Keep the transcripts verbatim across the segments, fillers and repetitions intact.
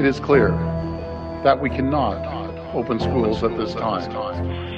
it is clear that we cannot open schools at this time.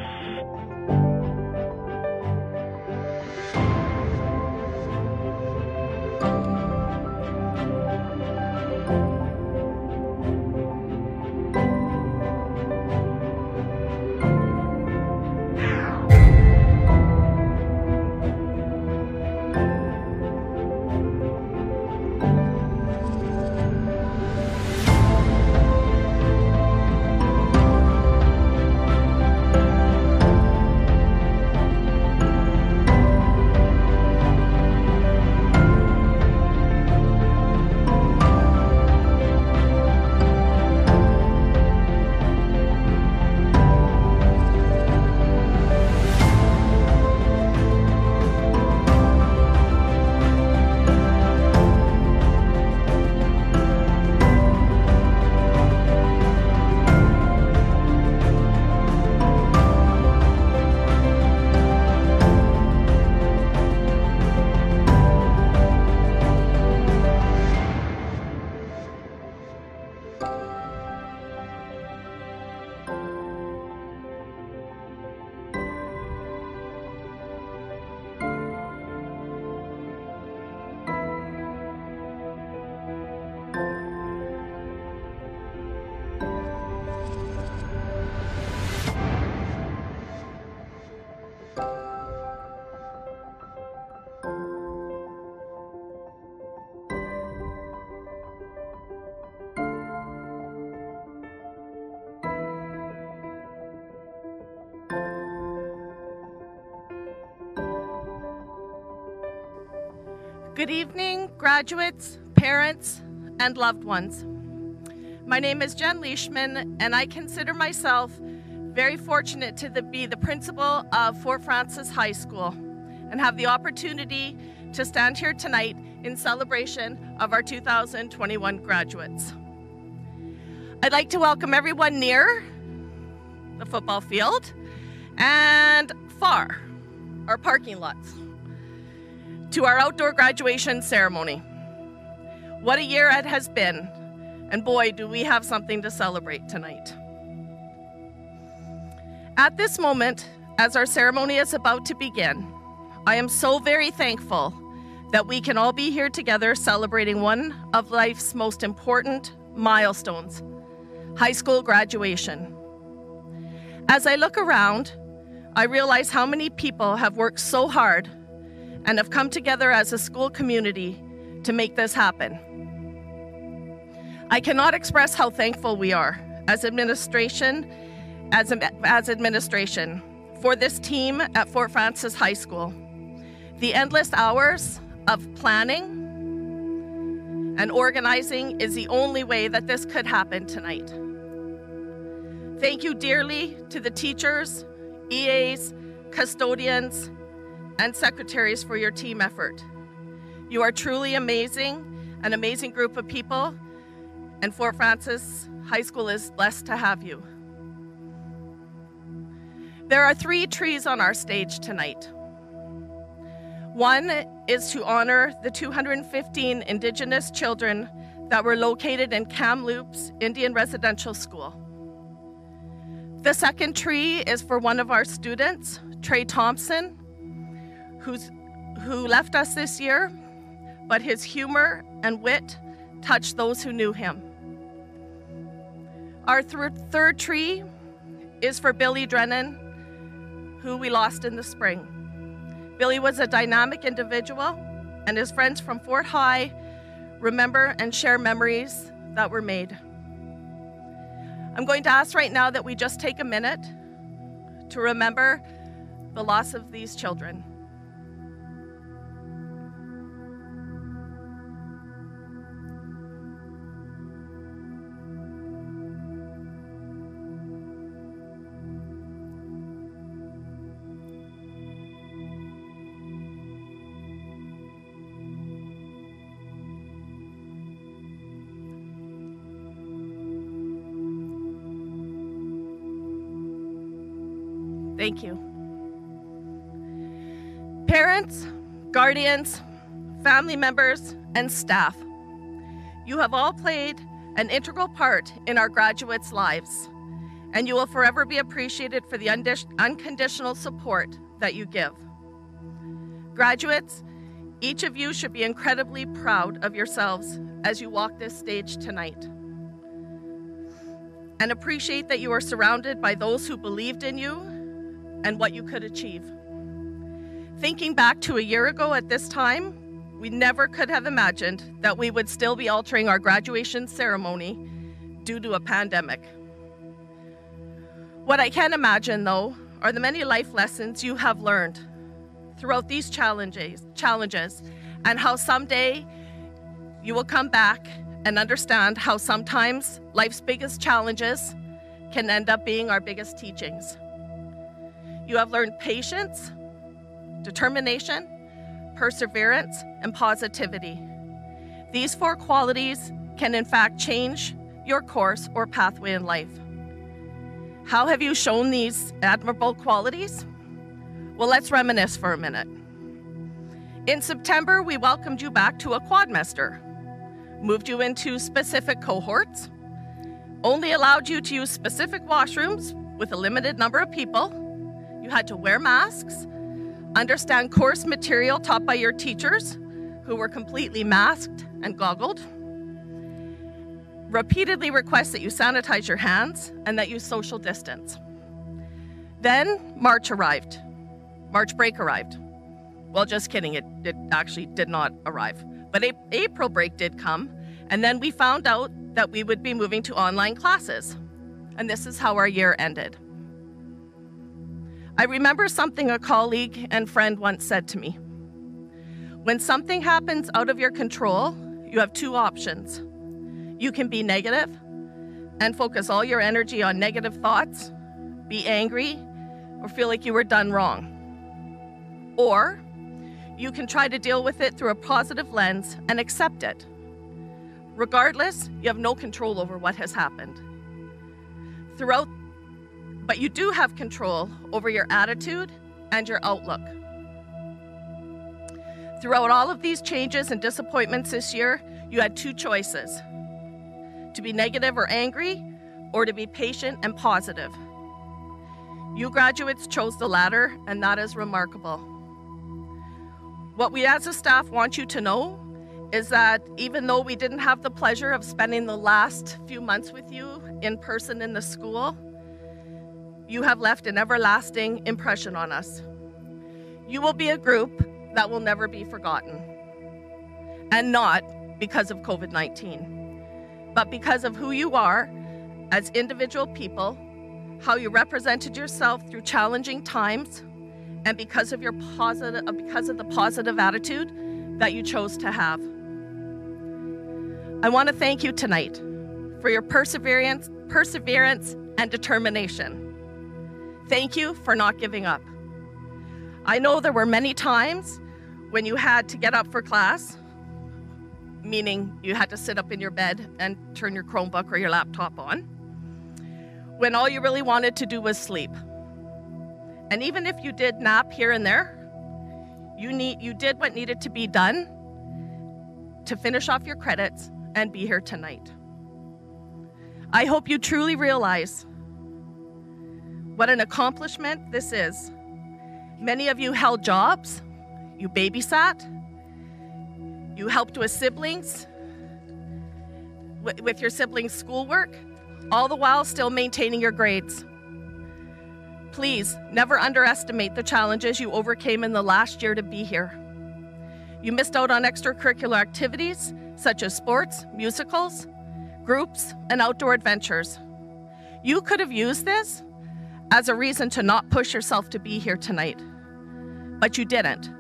Good evening, graduates, parents, and loved ones. My name is Jen Leishman, and I consider myself very fortunate to the, be the principal of Fort Frances High School and have the opportunity to stand here tonight in celebration of our two thousand twenty-one graduates. I'd like to welcome everyone near the football field and far, our parking lots, to our outdoor graduation ceremony. What a year it has been, and boy, do we have something to celebrate tonight. At this moment, as our ceremony is about to begin, I am so very thankful that we can all be here together celebrating one of life's most important milestones, high school graduation. As I look around, I realize how many people have worked so hard and have come together as a school community to make this happen. I cannot express how thankful we are as administration, as, as administration for this team at Fort Frances High School. The endless hours of planning and organizing is the only way that this could happen tonight. Thank you dearly to the teachers, E As, custodians, and secretaries for your team effort. You are truly amazing, an amazing group of people, and Fort Frances High School is blessed to have you. There are three trees on our stage tonight. One is to honor the two hundred fifteen Indigenous children that were located in Kamloops Indian Residential School. The second tree is for one of our students, Trey Thompson, Who's, who left us this year, but his humor and wit touched those who knew him. Our th third tree is for Billy Drennan, who we lost in the spring. Billy was a dynamic individual, and his friends from Fort High remember and share memories that were made. I'm going to ask right now that we just take a minute to remember the loss of these children. Thank you. Parents, guardians, family members, and staff, you have all played an integral part in our graduates' lives, and you will forever be appreciated for the unconditional support that you give. Graduates, each of you should be incredibly proud of yourselves as you walk this stage tonight, and appreciate that you are surrounded by those who believed in you and what you could achieve. Thinking back to a year ago at this time, we never could have imagined that we would still be altering our graduation ceremony due to a pandemic. What I can imagine, though, are the many life lessons you have learned throughout these challenges, challenges, and how someday you will come back and understand how sometimes life's biggest challenges can end up being our biggest teachings. You have learned patience, determination, perseverance, and positivity. These four qualities can in fact change your course or pathway in life. How have you shown these admirable qualities? Well, let's reminisce for a minute. In September, we welcomed you back to a quadmester, moved you into specific cohorts, only allowed you to use specific washrooms with a limited number of people. You had to wear masks, understand course material taught by your teachers, who were completely masked and goggled, repeatedly request that you sanitize your hands and that you social distance. Then March arrived. March break arrived. Well, just kidding, it, it actually did not arrive. But April break did come, and then we found out that we would be moving to online classes. And this is how our year ended. I remember something a colleague and friend once said to me. When something happens out of your control, you have two options. You can be negative and focus all your energy on negative thoughts, be angry, or feel like you were done wrong. Or you can try to deal with it through a positive lens and accept it. Regardless, you have no control over what has happened. Throughout But you do have control over your attitude and your outlook. Throughout all of these changes and disappointments this year, you had two choices: to be negative or angry, or to be patient and positive. You graduates chose the latter, and that is remarkable. What we as a staff want you to know is that even though we didn't have the pleasure of spending the last few months with you in person in the school, you have left an everlasting impression on us. You will be a group that will never be forgotten. And not because of COVID nineteen, but because of who you are as individual people, how you represented yourself through challenging times, and because of your positive, because of the positive attitude that you chose to have. I want to thank you tonight for your perseverance, perseverance and determination. Thank you for not giving up. I know there were many times when you had to get up for class, meaning you had to sit up in your bed and turn your Chromebook or your laptop on, when all you really wanted to do was sleep. And even if you did nap here and there, you, need, you did what needed to be done to finish off your credits and be here tonight. I hope you truly realize what an accomplishment this is. Many of you held jobs, you babysat, you helped with siblings, with your siblings' schoolwork, all the while still maintaining your grades. Please never underestimate the challenges you overcame in the last year to be here. You missed out on extracurricular activities such as sports, musicals, groups, and outdoor adventures. You could have used this as a reason to not push yourself to be here tonight, but you didn't.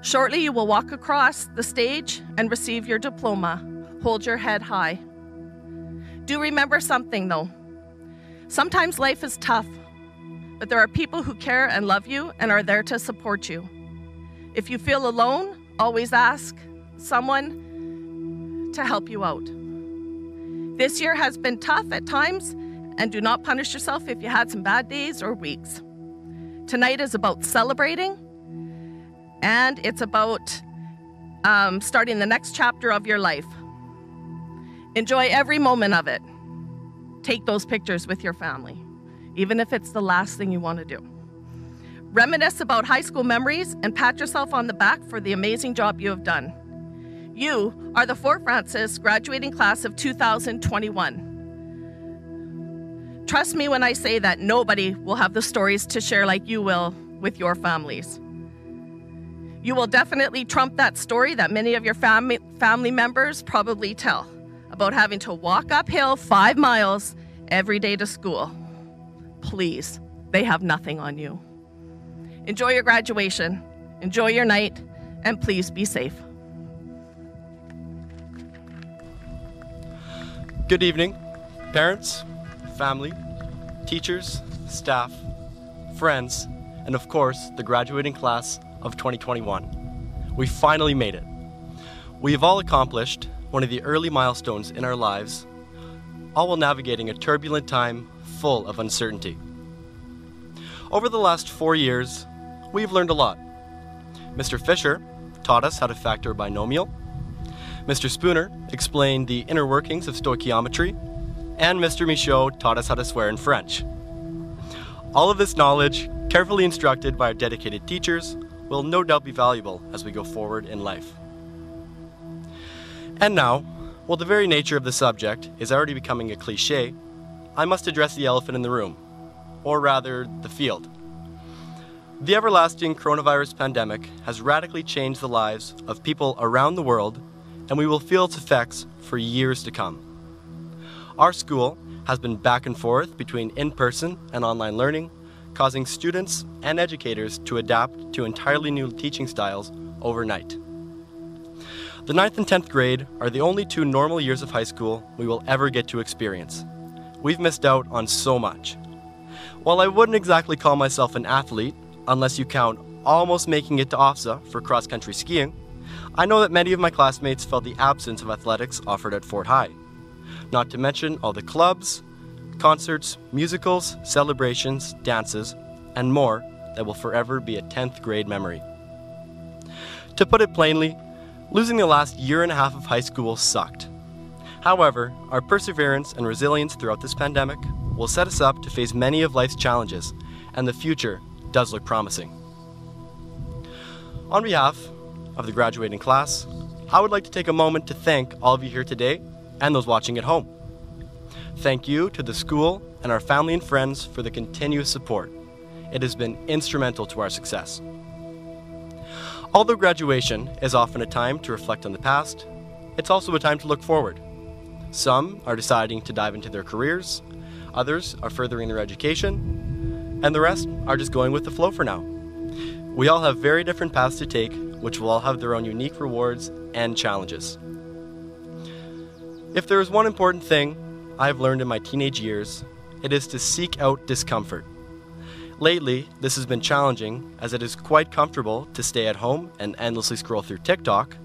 Shortly, you will walk across the stage and receive your diploma. Hold your head high. Do remember something though. Sometimes life is tough, but there are people who care and love you and are there to support you. If you feel alone, always ask someone to help you out. This year has been tough at times, and do not punish yourself if you had some bad days or weeks. Tonight is about celebrating, and it's about um, starting the next chapter of your life. Enjoy every moment of it. Take those pictures with your family, even if it's the last thing you want to do. Reminisce about high school memories and pat yourself on the back for the amazing job you have done. You are the Fort Frances graduating class of two thousand twenty-one. Trust me when I say that nobody will have the stories to share like you will with your families. You will definitely trump that story that many of your family family members probably tell about having to walk uphill five miles every day to school. Please, they have nothing on you. Enjoy your graduation, enjoy your night, and please be safe. Good evening, parents, family, teachers, staff, friends, and of course, the graduating class of twenty twenty-one. We finally made it. We have all accomplished one of the early milestones in our lives, all while navigating a turbulent time full of uncertainty. Over the last four years, we've learned a lot. Mister Fisher taught us how to factor a binomial. Mister Spooner explained the inner workings of stoichiometry, and Mister Michaud taught us how to swear in French. All of this knowledge, carefully instructed by our dedicated teachers, will no doubt be valuable as we go forward in life. And now, while the very nature of the subject is already becoming a cliche, I must address the elephant in the room, or rather, the field. The everlasting coronavirus pandemic has radically changed the lives of people around the world, and we will feel its effects for years to come. Our school has been back and forth between in-person and online learning, causing students and educators to adapt to entirely new teaching styles overnight. The ninth and tenth grade are the only two normal years of high school we will ever get to experience. We've missed out on so much. While I wouldn't exactly call myself an athlete, unless you count almost making it to O F S A for cross-country skiing, I know that many of my classmates felt the absence of athletics offered at Fort High, not to mention all the clubs, concerts, musicals, celebrations, dances, and more that will forever be a tenth grade memory. To put it plainly, losing the last year and a half of high school sucked. However, our perseverance and resilience throughout this pandemic will set us up to face many of life's challenges, and the future does look promising. On behalf of the graduating class, I would like to take a moment to thank all of you here today and those watching at home. Thank you to the school and our family and friends for the continuous support. It has been instrumental to our success. Although graduation is often a time to reflect on the past, it's also a time to look forward. Some are deciding to dive into their careers, others are furthering their education, and the rest are just going with the flow for now. We all have very different paths to take, which will all have their own unique rewards and challenges. If there is one important thing I've learned in my teenage years, it is to seek out discomfort. Lately, this has been challenging as it is quite comfortable to stay at home and endlessly scroll through TikTok.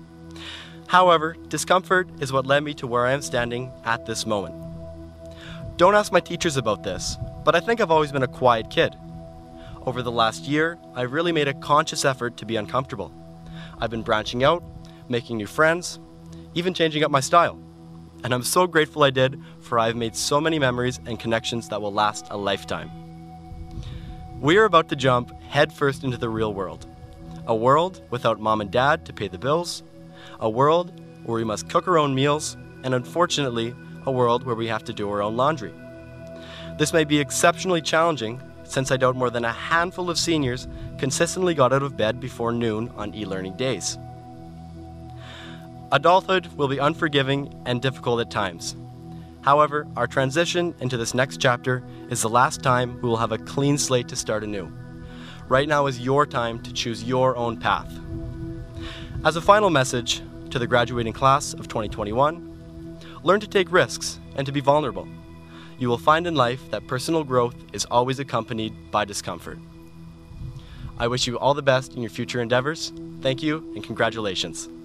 However, discomfort is what led me to where I am standing at this moment. Don't ask my teachers about this, but I think I've always been a quiet kid. Over the last year, I've really made a conscious effort to be uncomfortable. I've been branching out, making new friends, even changing up my style. And I'm so grateful I did, for I've made so many memories and connections that will last a lifetime. We are about to jump headfirst into the real world. A world without mom and dad to pay the bills, a world where we must cook our own meals, and unfortunately, a world where we have to do our own laundry. This may be exceptionally challenging, since I doubt more than a handful of seniors consistently got out of bed before noon on e-learning days. Adulthood will be unforgiving and difficult at times. However, our transition into this next chapter is the last time we will have a clean slate to start anew. Right now is your time to choose your own path. As a final message to the graduating class of twenty twenty-one, learn to take risks and to be vulnerable. You will find in life that personal growth is always accompanied by discomfort. I wish you all the best in your future endeavors. Thank you and congratulations.